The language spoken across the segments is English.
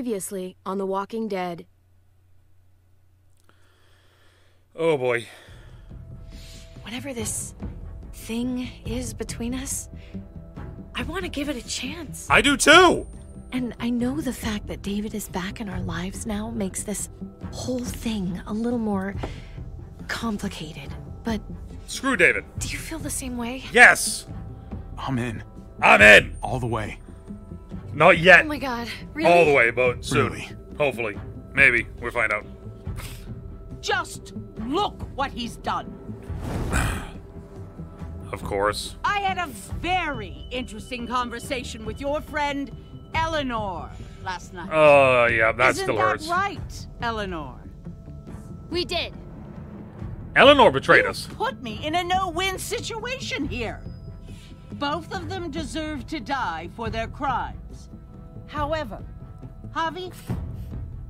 Previously on The Walking Dead. Oh boy. Whatever this thing is between us, I want to give it a chance. I do too! And I know the fact that David is back in our lives now makes this whole thing a little more complicated, but... Screw David. Do you feel the same way? Yes! I'm in. I'm in! All the way. Not yet. Oh my god, really? All the way, but soon. Really? Hopefully. Maybe. We'll find out. Just look what he's done. Of course. I had a very interesting conversation with your friend, Eleanor, last night. Oh, yeah, that still hurts. Isn't that right, Eleanor? We did. Eleanor betrayed us. You put me in a no-win situation here. Both of them deserve to die for their crimes. However, Javi,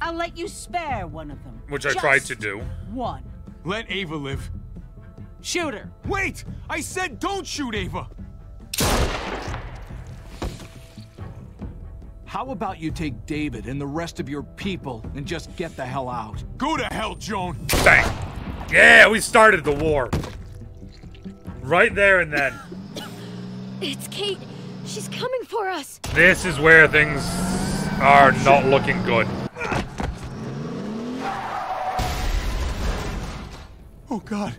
I'll let you spare one of them. Which I tried to do. One. Let Ava live. Shoot her. Wait! I said don't shoot Ava! How about you take David and the rest of your people and just get the hell out? Go to hell, Joan! Bang! Yeah, we started the war. Right there and then. It's Kate. She's coming for us. This is where things are not looking good. Oh, God.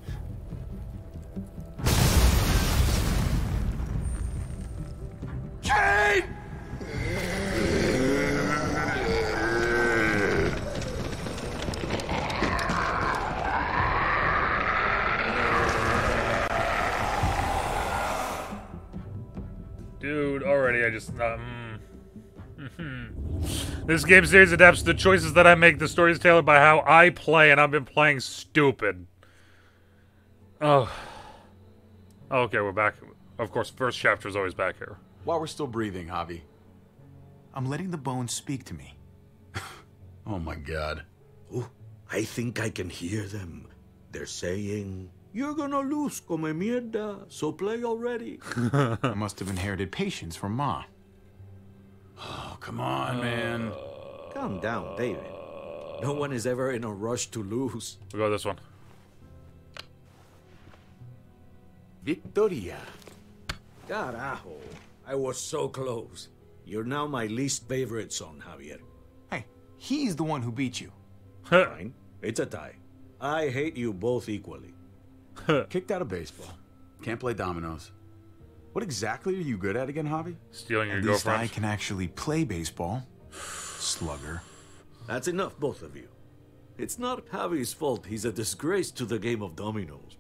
Kate! Dude, already I just... This game series adapts the choices that I make. The story is tailored by how I play, and I've been playing stupid. Oh. Okay, we're back. Of course, first chapter is always back here. While we're still breathing, Javi. I'm letting the bones speak to me. Oh my god. Oh, I think I can hear them. They're saying... You're gonna lose, come mierda, so play already. I must have inherited patience from Ma. Oh, come on, man. Calm down, David. No one is ever in a rush to lose. We'll go this one. Victoria. Carajo. I was so close. You're now my least favorite son, Javier. Hey, he's the one who beat you. Fine. It's a tie. I hate you both equally. Kicked out of baseball. Can't play dominoes. What exactly are you good at again, Javi? Stealing your girlfriend. At least I can actually play baseball. Slugger. That's enough, both of you. It's not Javi's fault. He's a disgrace to the game of dominoes.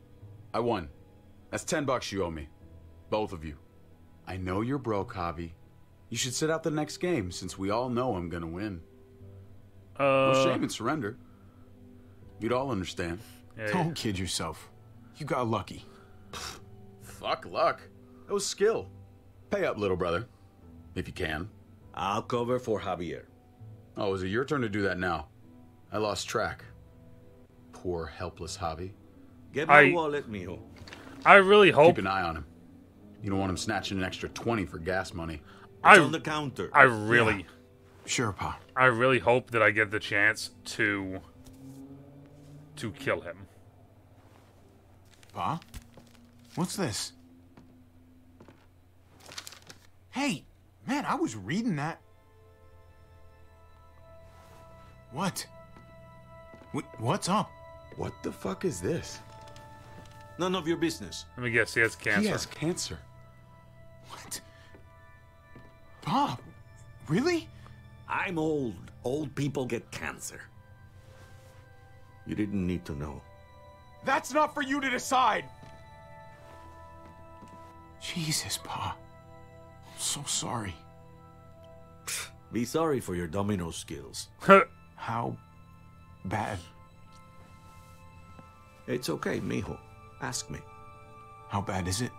I won. That's $10 you owe me. Both of you. I know you're broke, Javi. You should sit out the next game, since we all know I'm gonna win. No shame in surrender. You'd all understand. Yeah, don't kid yourself. You got lucky. Fuck luck. That was skill. Pay up, little brother. If you can. I'll cover for Javier. Oh, is it your turn to do that now? I lost track. Poor, helpless Javi. Get my wallet, Mijo. I really hope... Keep an eye on him. You don't want him snatching an extra 20 for gas money. It's on the counter. I really... Yeah. Sure, Pa. I really hope that I get the chance to... kill him. Pa? What's this? Hey, man, I was reading that. What? What's up? What the fuck is this? None of your business. Let me guess, he has cancer. He has cancer. What? Pa, really? I'm old. Old people get cancer. You didn't need to know. That's not for you to decide! Jesus, Pa. I'm so sorry. Be sorry for your domino skills. How bad? It's okay, Mijo. Ask me. How bad is it?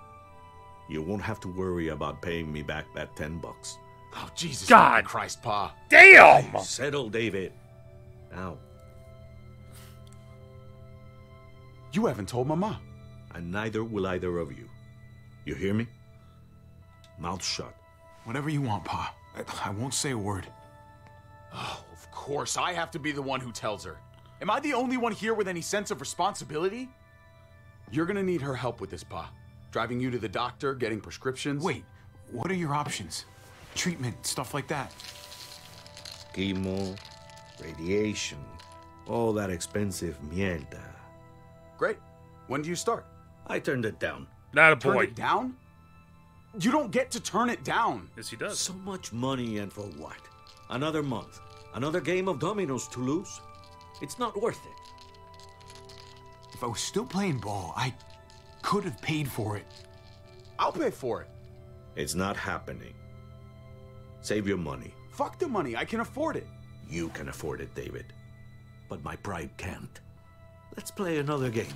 You won't have to worry about paying me back that $10. Oh, Jesus God Christ, Pa. Damn! Settle, David. Now. You haven't told Mama. And neither will either of you. You hear me? Mouth shut. Whatever you want, Pa. I won't say a word. Oh, of course, I have to be the one who tells her. Am I the only one here with any sense of responsibility? You're gonna need her help with this, Pa. Driving you to the doctor, getting prescriptions. Wait, what are your options? Treatment, stuff like that. Chemo, radiation, all that expensive mierda. Great. When do you start? I turned it down. Not a boy. Turn it down? You don't get to turn it down. Yes, he does. So much money, and for what? Another month. Another game of dominoes to lose. It's not worth it. If I was still playing ball, I could have paid for it. I'll pay for it. It's not happening. Save your money. Fuck the money. I can afford it. You can afford it, David. But my pride can't. Let's play another game.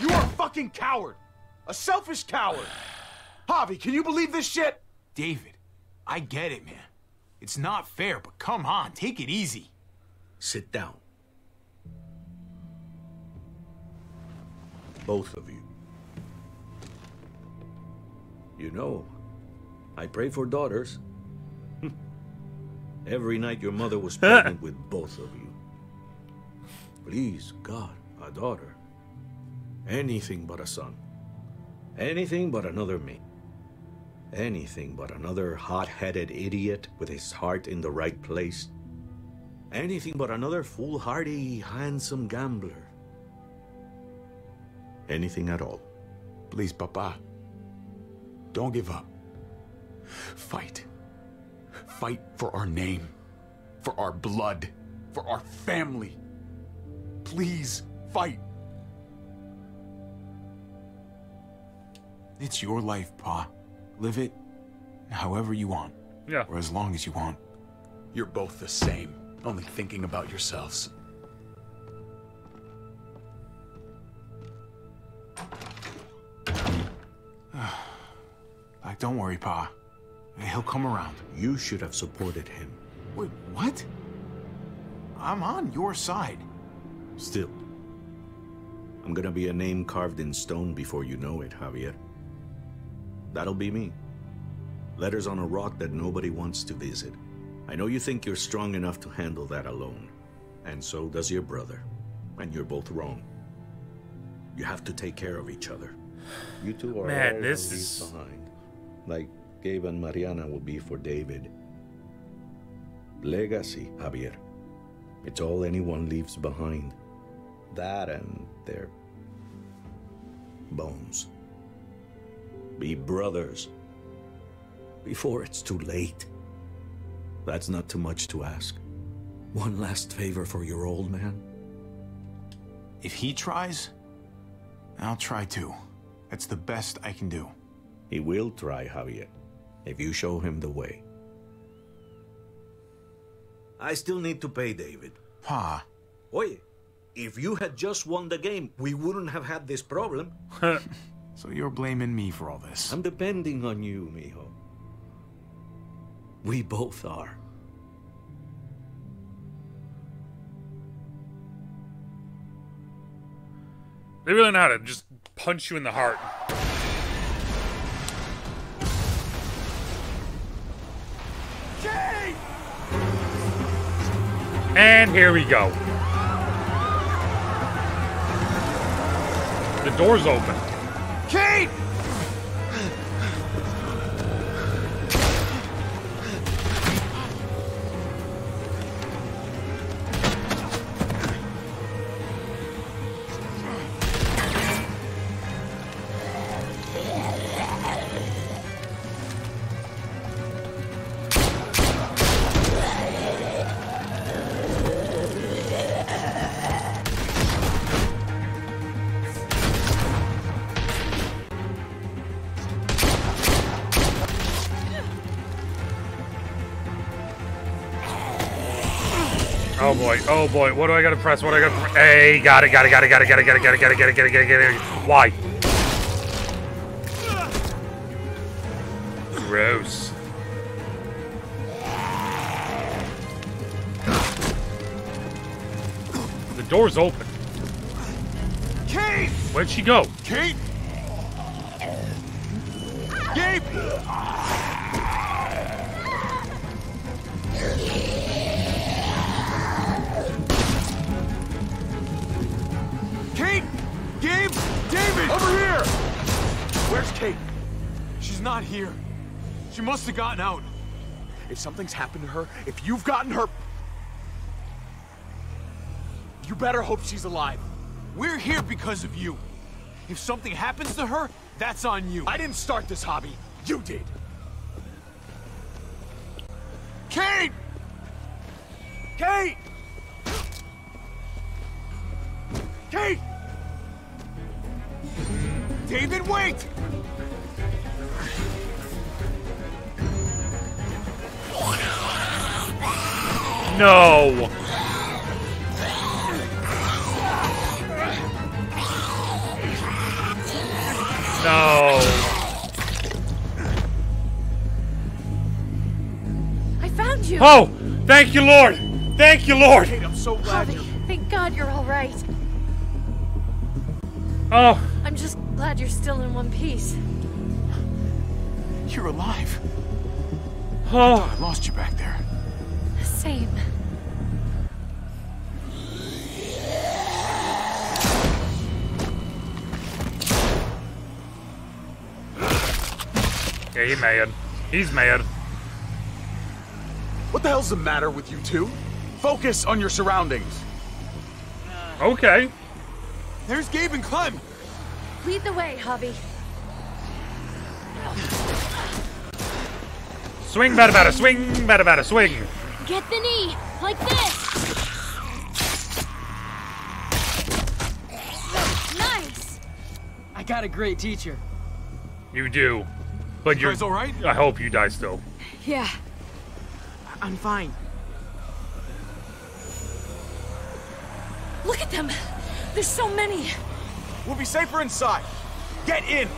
You are a fucking coward. A selfish coward. Javi, can you believe this shit? David, I get it, man. It's not fair, but come on, take it easy. Sit down. Both of you. You know, I pray for daughters. Every night your mother was pregnant with both of you. Please, God, a daughter. Anything but a son. Anything but another me. Anything but another hot-headed idiot with his heart in the right place. Anything but another foolhardy, handsome gambler. Anything at all. Please, Papa. Don't give up. Fight. Fight for our name. For our blood. For our family. Please, fight. It's your life, Pa. Live it however you want. Yeah. Or as long as you want. You're both the same, only thinking about yourselves. Like, don't worry, Pa. He'll come around. You should have supported him. Wait, what? I'm on your side. Still, I'm gonna be a name carved in stone before you know it, Javier. That'll be me. Letters on a rock that nobody wants to visit. I know you think you're strong enough to handle that alone. And so does your brother. And you're both wrong. You have to take care of each other. You two are all leaves behind. Like Gabe and Mariana will be for David. Legacy, Javier. It's all anyone leaves behind. That and their bones. Be brothers before it's too late. That's not too much to ask. One last favor for your old man. If he tries, I'll try too. That's the best I can do. He will try, Javier, if you show him the way. I still need to pay David. Pa. Oye, if you had just won the game, we wouldn't have had this problem. So you're blaming me for all this. I'm depending on you, Mijo. We both are. They really know how to just punch you in the heart. Jay! And here we go. The door's open. Kate! Oh boy, what do I gotta press? What do I gotta press? Hey, got it. Why? Gross. The door's open. Kate! Where'd she go? Kate! Gabe! Where's Kate? She's not here. She must have gotten out. If something's happened to her, if you've gotten her, you better hope she's alive. We're here because of you. If something happens to her, that's on you. I didn't start this hobby. You did. Kate! Kate! Kate! David, wait! No! No! I found you! Oh! Thank you, Lord! Thank you, Lord! Kate, I'm so glad you're... Thank God you're alright. Oh. I'm just glad you're still in one piece. You're alive. Oh. I lost you back there. Same. Yeah, he's mad. He's mad. What the hell's the matter with you two? Focus on your surroundings. Okay. There's Gabe and Clem. Lead the way, Javi. Swing, bada, bada, swing, bada, bada, swing. Get the knee, like this. Nice. I got a great teacher. You do. But you guys all right? I hope you die still. Yeah. I'm fine. Look at them. There's so many. We'll be safer inside. Get in.